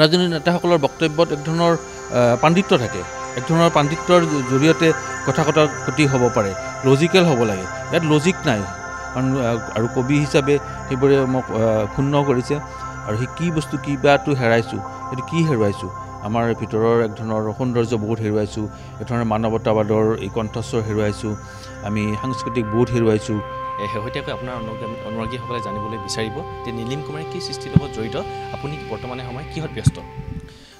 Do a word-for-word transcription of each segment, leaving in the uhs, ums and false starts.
ৰাজনৈতিক নেতাসকলৰ বক্তব্যত এক ধৰণৰ পাণ্ডিত্য থাকে এক ধৰণৰ পাণ্ডিত্যৰ জৰিয়তে কথা কথা গতি হ'ব পাৰে লজিকেল হ'ব লাগে ইয়াত লজিক নাই আৰু কবি হিচাপে হেবৰে মোক ক্ষুণ্ণ কৰিছে আৰু হি কি বস্তু কি বাটু হেৰাইছো এটো কি হেৰাইছো আমাৰ ভিতৰৰ এক ধৰণৰ সৌন্দৰ্য বহুত হেৰুৱাইছো এক ধৰণৰ মানৱতাবাদৰ এই কণ্ঠস্বৰ হেৰুৱাইছো আমি সাংস্কৃতিক বহুত হেৰুৱাইছো হেহতিয়াকৈ আপোনাৰ অনুৰাগীসকলে জানিবলৈ বিচাৰিব যে নীলিম কুমাৰে কি সৃষ্টিৰ লগত জড়িত আপুনি বৰ্তমানে সময় কিহত ব্যস্ত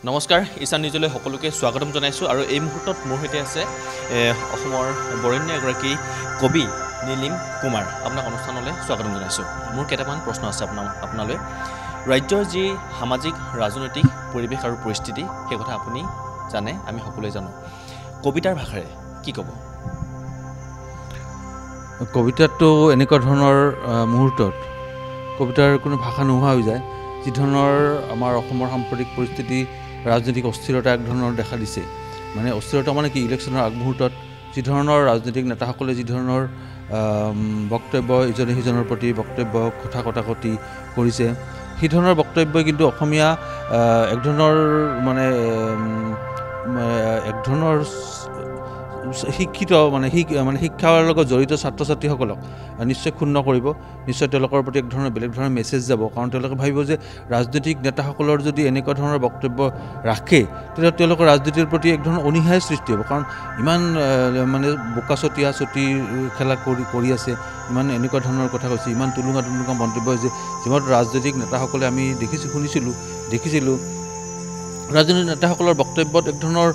নমস্কাৰ ইছান নিউজলৈ সকলোকে স্বাগতম জনাইছো আৰু এই মুহূৰ্তত মোৰ হৈতে আছে অসমৰ বৰেণ্য এগৰাকী কবি নীলিম কুমাৰ আপোনাক অনুষ্ঠানলৈ স্বাগতম জনাইছো মোৰ কেটামান প্ৰশ্ন আছে আপোনালৈ ৰাজ্যৰ যি সামাজিক ৰাজনৈতিক পৰিবেশ আৰু পৰিস্থিতি সেই কথা আপুনি জানে আমি সকলোৱে জানো কবিতাৰ ভাষাৰে কি ক'ব কবিতাটো এনেকুৱা ধৰণৰ মুহূৰ্তত কবিতাৰ কোনো ভাষা নোহোৱা হৈ যায় যি ধৰণৰ আমাৰ অসমৰ সাম্প্ৰতিক পৰিস্থিতি ৰাজনৈতিক অস্থিৰতা এক ধৰণৰ দেখা দিছে মানে অস্থিৰতা মানে কি ইলেকশ্যনৰ আগ মুহূৰ্তত যি ধৰণৰ ৰাজনৈতিক নেতাসকলে যি ধৰণৰ বক্তব্য ইজনে সিজনৰ প্ৰতি বক্তব্য কথা কথা কটি কৰিছে এই ধৰণৰ বক্তব্য কিন্তু অসমীয়া এক ধৰণৰ মানে এক ধৰণৰ শিক্ষিত মানে মানে শিক্ষাৰ লগত জড়িত ছাত্ৰ ছাত্ৰীসকলক নিশ্চয় ক্ষুণ্ণ কৰিব নিশ্চয় তেওঁলোকৰ প্ৰতি এক ধৰণৰ বেলেগ ধৰণৰ মেছেজ যাব কাৰণ তেওঁলোকে ভাবিব যে ৰাজনৈতিক নেতাসকলৰ যদি এনেকুৱা ধৰণৰ বক্তব্য ৰাখে তেতিয়া তেওঁলোকৰ ৰাজনীতিৰ প্ৰতি এক ধৰণৰ অনীহাই সৃষ্টি হ'ব কাৰণ ইমান মানে বোকাচতীয়া চতি খেলা কৰি কৰি আছে ইমান এনেকুৱা ধৰণৰ কথা কৈছে ইমান তুলুঙা তুলুঙা মন্তব্য যে যিমান ৰাজনৈতিক নেতাসকলে আমি দেখিছোঁ শুনিছিলোঁ দেখিছিলোঁ ৰাজনৈতিক নেতাসকলৰ বক্তব্যত এক ধৰণৰ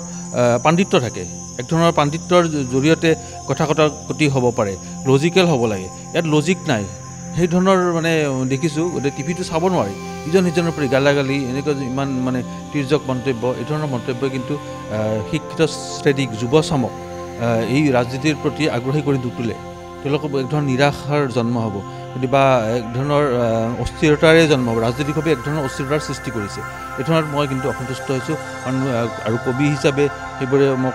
পাণ্ডিত্য থাকে এক ধৰণৰ পাণ্ডিত্যৰ জৰিয়তে কথা কথা গতি হ'ব পাৰে লজিকেল হ'ব লাগে ইয়াত লজিক নাই সেই ধৰণৰ মানে দেখিছোঁ গতিকে টিভিটো চাব নোৱাৰি ইজন সিজনৰ প্ৰতি গালাগালি এনেকুৱা ইমান মানে তীৰ্যক মন্তব্য এই ধৰণৰ মন্তব্যই কিন্তু শিক্ষিত শ্ৰেণীক যুৱ চামক এই ৰাজনীতিৰ প্ৰতি আগ্ৰহী কৰি নুতুলে তেওঁলোকক এক ধৰণৰ নিৰাশাৰ জন্ম হ'ব বা এক ধৰণৰ অস্থিৰতাৰে জন্ম হ'ব ৰাজনৈতিকভাৱে এক ধৰণৰ অস্থিৰতাৰ সৃষ্টি কৰিছে এই ধৰণত মই কিন্তু অসন্তুষ্ট হৈছোঁ কাৰণ আৰু কবি হিচাপে সেইবোৰে মোক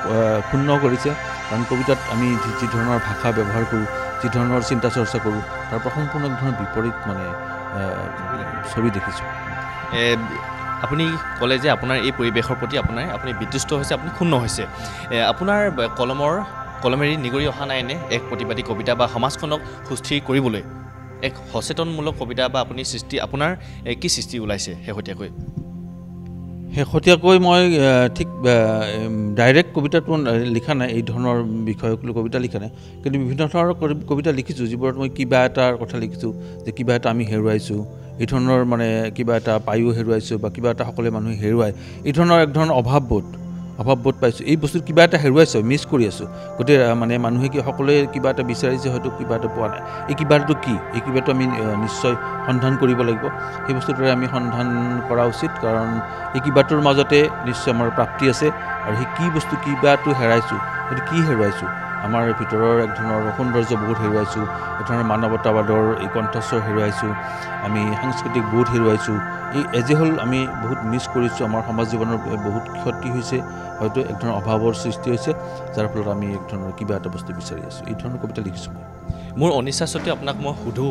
ক্ষুণ্ণ কৰিছে কাৰণ কবিতাত আমি যি ধৰণৰ ভাষা ব্যৱহাৰ কৰোঁ যি ধৰণৰ চিন্তা চৰ্চা কৰোঁ তাৰ পৰা সম্পূৰ্ণ এক ধৰণৰ বিপৰীত মানে ছবি দেখিছোঁ আপুনি ক'লে যে আপোনাৰ এই পৰিৱেশৰ প্ৰতি আপোনাৰ আপুনি বিতৃষ্ট হৈছে আপুনি ক্ষুণ্ণ হৈছে আপোনাৰ কলমৰ কলমেৰি নিগৰি অহা নাইনে এক প্ৰতিবাদী কবিতা বা সমাজখনক সুস্থিৰ কৰিবলৈ এক সচেতনমূলক কবিতা বা আপুনি সৃষ্টি আপোনাৰ কি সৃষ্টি ওলাইছে শেহতীয়াকৈ শেহতীয়াকৈ মই ঠিক ডাইৰেক্ট কবিতাটো লিখা নাই এই ধৰণৰ বিষয়ক লৈ কবিতা লিখা নাই কিন্তু বিভিন্ন ধৰণৰ কবিতা লিখিছোঁ যিবোৰত মই কিবা এটাৰ কথা লিখিছোঁ যে কিবা এটা আমি হেৰুৱাইছোঁ এই ধৰণৰ মানে কিবা এটা পায়ো হেৰুৱাইছোঁ বা কিবা এটা সকলোৱে মানুহে হেৰুৱায় এই ধৰণৰ এক ধৰণৰ অভাৱবোধ অভাৱবোধ পাইছোঁ এই বস্তুত কিবা এটা হেৰুৱাইছোঁ মিছ কৰি আছোঁ গতিকে মানে মানুহে কি সকলোৱে কিবা এটা বিচাৰিছে হয়তো কিবা এটা পোৱা নাই এই কিবা এটাটো কি এই কিবা এটা আমি নিশ্চয় সন্ধান কৰিব লাগিব সেই বস্তুটোৰে আমি সন্ধান কৰা উচিত কাৰণ এই কিবাটোৰ মাজতে নিশ্চয় আমাৰ প্ৰাপ্তি আছে আৰু সেই কি বস্তু কিবাটো হেৰাইছোঁ সেইটো কি হেৰুৱাইছোঁ আমাৰ ভিতৰৰ এক ধৰণৰ সৌন্দৰ্য বহুত হেৰুৱাইছোঁ এক ধৰণৰ মানৱতাবাদৰ এই কণ্ঠস্বৰ হেৰুৱাইছোঁ আমি সাংস্কৃতিক বহুত হেৰুৱাইছোঁ এই এজে হ'ল আমি বহুত মিছ কৰিছোঁ আমাৰ সমাজ জীৱনৰ বহুত ক্ষতি হৈছে হয়তো এক ধৰণৰ অভাৱৰ সৃষ্টি হৈছে যাৰ ফলত আমি এক ধৰণৰ কিবা এটা বস্তু বিচাৰি আছোঁ এই ধৰণৰ কবিতা লিখিছোঁ মই মোৰ অনিচ্ছা সত্ত্বে আপোনাক মই সোধো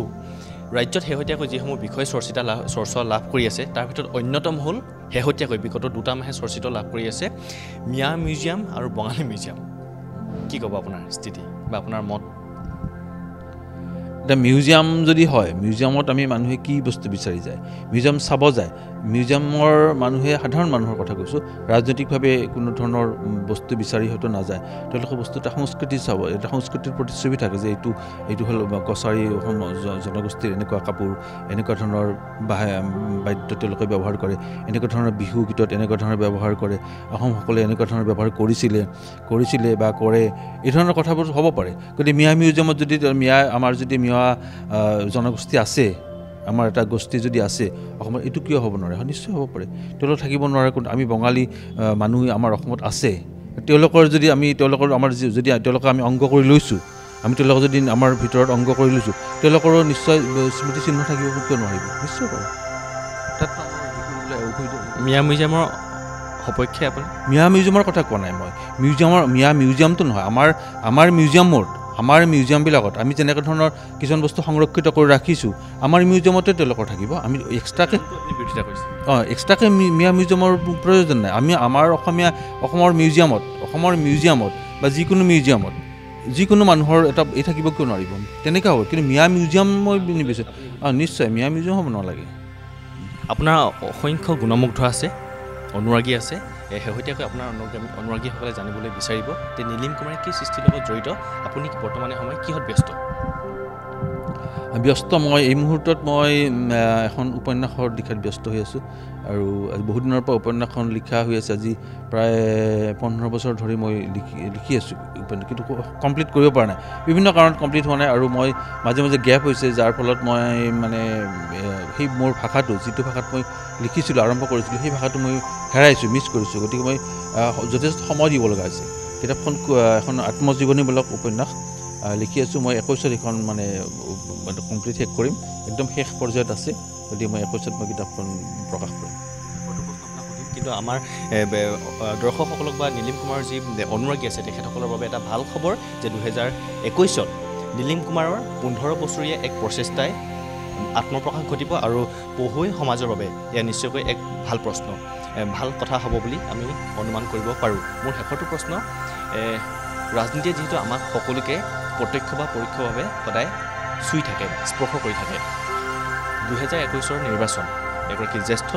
ৰাজ্যত শেহতীয়াকৈ যিসমূহ বিষয় চৰ্চিত লাভ চৰ্চা লাভ কৰি আছে তাৰ ভিতৰত অন্যতম হ'ল শেহতীয়াকৈ বিগত দুটা মাহে চৰ্চিত লাভ কৰি আছে মিয়া মিউজিয়াম আৰু বঙালী মিউজিয়াম কি ক'ব আপোনাৰ স্থিতি বা আপোনাৰ মত এটা মিউজিয়াম যদি হয় মিউজিয়ামত আমি মানুহে কি বস্তু বিচাৰি যায় মিউজিয়াম চাব যায় মিউজিয়ামৰ মানুহে সাধাৰণ মানুহৰ কথা কৈছোঁ ৰাজনৈতিকভাৱে কোনো ধৰণৰ বস্তু বিচাৰি হয়তো নাযায় তেওঁলোকে বস্তু এটা সংস্কৃতি চাব এটা সংস্কৃতিৰ প্ৰতিচ্ছবি থাকে যে এইটো এইটো হ'ল কছাৰী জনগোষ্ঠীৰ এনেকুৱা কাপোৰ এনেকুৱা ধৰণৰ বাদ্য তেওঁলোকে ব্যৱহাৰ কৰে এনেকুৱা ধৰণৰ বিহু গীতত এনেকুৱা ধৰণৰ ব্যৱহাৰ কৰে অসমসকলে এনেকুৱা ধৰণৰ ব্যৱহাৰ কৰিছিলে কৰিছিলে বা কৰে এই ধৰণৰ কথাবোৰ হ'ব পাৰে গতিকে মিয়া মিউজিয়ামত যদি মিয়া আমাৰ যদি মিয়া জনগোষ্ঠী আছে আমাৰ এটা গোষ্ঠী যদি আছে অসমত এইটো কিয় হ'ব নোৱাৰে নিশ্চয় হ'ব পাৰে তেওঁলোক থাকিব নোৱাৰে কিন্তু আমি বঙালী মানুহ আমাৰ অসমত আছে তেওঁলোকৰ যদি আমি তেওঁলোকৰ আমাৰ যদি তেওঁলোকক আমি অংগ কৰি লৈছোঁ আমি তেওঁলোকক যদি আমাৰ ভিতৰত অংগ কৰি লৈছোঁ তেওঁলোকৰো নিশ্চয় স্মৃতিচিহ্ন থাকিব কিয় নোৱাৰিব নিশ্চয় পাৰে তাত মিয়া মিউজিয়ামৰ সপক্ষে আপুনি মিয়া মিউজিয়ামৰ কথা কোৱা নাই মই মিউজিয়ামৰ মিয়া মিউজিয়ামটো নহয় আমাৰ আমাৰ মিউজিয়ামত আমাৰ মিউজিয়াম বিলাকত আমি যেনে ধৰণৰ কিছন বস্তু সংৰক্ষিত কৰি ৰাখিছো আমাৰ মিউজিয়ামতে তেওঁলোকৰ থাকিব আমি এক্সট্ৰাকে বিৰতিটা কৈছো অ এক্সট্ৰাকে মিয়া মিউজিয়ামৰ প্ৰয়োজন নাই আমি আমাৰ অসমীয়া অসমৰ মিউজিয়ামত অসমৰ মিউজিয়ামত বা যিকোনো মিউজিয়ামত যিকোনো মানুহৰ এটা এই থাকিব কিয় নাৰিব তেনেকা হ'ব কিন্তু মিয়া মিউজিয়াম মই নিবিছ অ নিশ্চয় মিয়া মিউজিয়াম হ'ব নালাগে আপোনাৰ অসংখ্য গুণমুগ্ধ আছে অনুৰাগী আছে হেহতিয়া কৈ আপোনাৰ অনুৰাগী সকলে জানিবলৈ বিচাৰিব তে নীলিম কুমাৰ কি সৃষ্টিৰ লগত জড়িত আপুনি বৰ্তমানে সময় কিহত ব্যস্ত ব্যস্ত মই এই মুহূৰ্তত মই এখন উপন্যাসৰ লিখাত ব্যস্ত হৈ আছো আৰু বহুত দিনৰ পৰা উপন্যাসখন লিখা হৈ আছে আজি প্ৰায় পোন্ধৰ বছৰ ধৰি মই লিখি আছো উপন্যাস কিন্তু কমপ্লিট কৰিব পৰা নাই বিভিন্ন কাৰণত কমপ্লিট হোৱা নাই আৰু মই মাজে মাজে গ্যাপ হৈছে যাৰ ফলত মই মানে সেই মোৰ ভাষাটো যিটো ভাষাত মই লিখিছিল আৰম্ভ কৰিছিল সেই ভাষাটো মই হেৰাইছো মিছ কৰিছো গতিকে মই যথেষ্ট সময় দিব লগা আছে কিতাপখন এখন আত্মজীৱনীমূলক উপন্যাস লিখি আছো মই একৈশ এখন মানে কমপ্লিট শেষ কৰিম একদম শেষ পৰ্যায়ত আছে যদি মই একৈশ মই কিতাপখন প্ৰকাশ কৰিম কিন্তু আমাৰ দৰ্শকসকলক বা নীলিম কুমাৰ যি অনুৰাগী আছে তেখেতসকলৰ বাবে এটা ভাল খবৰ যে দুই হাজাৰ একৈশ চনত নীলিম কুমাৰৰ পোন্ধৰ বছৰীয়া এক প্ৰচেষ্টাই আত্মপ্ৰকাশ ঘটিব আৰু পঢ়ুৱৈ সমাজৰ বাবে এয়া নিশ্চয়কৈ এক ভাল প্ৰশ্ন ভাল কথা হ'ব বুলি আমি অনুমান কৰিব পাৰোঁ মোৰ শেষৰটো প্ৰশ্ন ৰাজনীতিয়ে যেটো আমাক সকলোকে প্ৰত্যক্ষ বা পৰোক্ষভাৱে সদায় চুই থাকে স্পৰ্শ কৰি থাকে দুই হাজাৰ একৈশ চনৰ নিৰ্বাচন এগৰাকী জ্যেষ্ঠ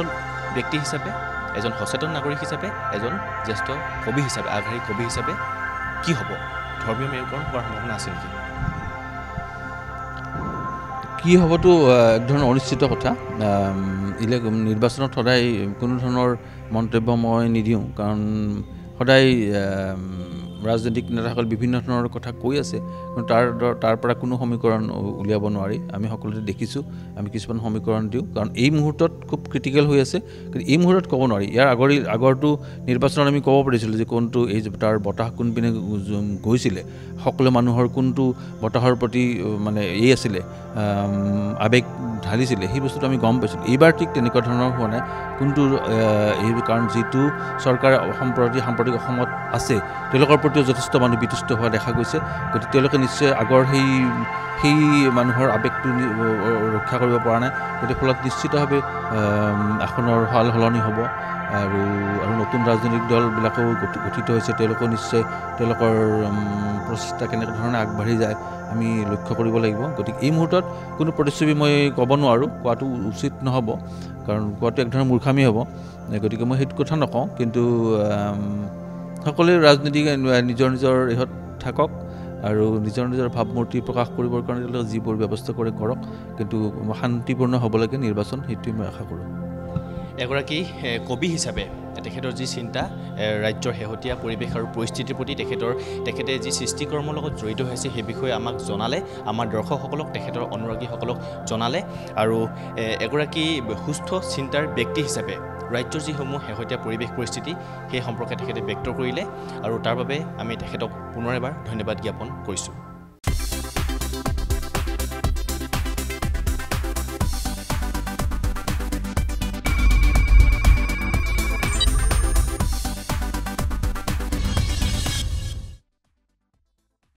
ব্যক্তি হিচাপে এজন সচেতন নাগৰিক হিচাপে এজন জ্যেষ্ঠ কবি হিচাপে আগশাৰী কবি হিচাপে কি হ'ব ধৰ্মীয় মেৰুকৰণ হোৱাৰ সম্ভাৱনা আছে নেকি কি হ'বতো এক ধৰণৰ অনিশ্চিত কথা ইলে নিৰ্বাচনত সদায় কোনো ধৰণৰ মন্তব্য মই নিদিওঁ কাৰণ সদায় ৰাজনৈতিক নেতাসকল বিভিন্ন ধৰণৰ কথা কৈ আছে কিন্তু তাৰ তাৰ পৰা কোনো সমীকৰণ উলিয়াব নোৱাৰি আমি সকলোতে দেখিছোঁ আমি কিছুমান সমীকৰণ দিওঁ কাৰণ এই মুহূৰ্তত খুব ক্ৰিটিকেল হৈ আছে কিন্তু এই মুহূৰ্তত ক'ব নোৱাৰি ইয়াৰ আগৰ আগৰটো নিৰ্বাচনত আমি ক'ব পাৰিছিলোঁ যে কোনটো এই তাৰ বতাহ কোনপিনে গৈছিলে সকলো মানুহৰ কোনটো বতাহৰ প্ৰতি মানে এই আছিলে আবেগ ঢালিছিলে সেই বস্তুটো আমি গম পাইছিলোঁ এইবাৰ ঠিক তেনেকুৱা ধৰণৰ হোৱা নাই কোনটো এই কাৰণ যিটো চৰকাৰে সম্প্ৰতি সাম্প্ৰতিক অসমত আছে তেওঁলোকৰ প্ৰতি যথেষ্ট মানুহ বিতুষ্ট হোৱা দেখা গৈছে গতিকে তেওঁলোকে নিশ্চয় আগৰ সেই সেই মানুহৰ আবেগটো ৰক্ষা কৰিব পৰা নাই গতিকে ফলত নিশ্চিতভাৱে আসনৰ সাল সলনি হ'ব আৰু আৰু নতুন ৰাজনৈতিক দলবিলাকো গঠিত হৈছে তেওঁলোকো নিশ্চয় তেওঁলোকৰ প্ৰচেষ্টা কেনেধৰণে আগবাঢ়ি যায় আমি লক্ষ্য কৰিব লাগিব গতিকে এই মুহূৰ্তত কোনো প্ৰতিচ্ছবি মই ক'ব নোৱাৰোঁ কোৱাটো উচিত নহ'ব কাৰণ কোৱাটো এক ধৰণৰ মূৰ্খামি হ'ব গতিকে মই সেইটো কথা নকওঁ কিন্তু সকলে ৰাজনীতিক নিজৰ নিজৰ ইহঁত থাকক আৰু নিজৰ নিজৰ ভাৱমূৰ্তি প্ৰকাশ কৰিবৰ কাৰণে তেওঁলোকে যিবোৰ ব্যৱস্থা কৰে কৰক কিন্তু শান্তিপূৰ্ণ হ'ব লাগে নিৰ্বাচন সেইটোৱে মই আশা কৰোঁ এগৰাকী কবি হিচাপে তেখেতৰ যি চিন্তা ৰাজ্যৰ হেহতীয়া পৰিৱেশ আৰু পৰিস্থিতিৰ প্ৰতি তেখেতৰ তেখেতে যি সৃষ্টিকৰ্মৰ লগত জড়িত হৈছে সেই বিষয়ে আমাক জনালে আমাৰ দৰ্শকসকলক তেখেতৰ অনুৰাগীসকলক জনালে আৰু এগৰাকী সুস্থ চিন্তাৰ ব্যক্তি হিচাপে ৰাজ্যৰ যিসমূহ হেহতীয়া পৰিৱেশ পৰিস্থিতি সেই সম্পৰ্কে তেখেতে ব্যক্ত কৰিলে আৰু তাৰ বাবে আমি তেখেতক পুনৰ এবাৰ ধন্যবাদ জ্ঞাপন কৰিছোঁ।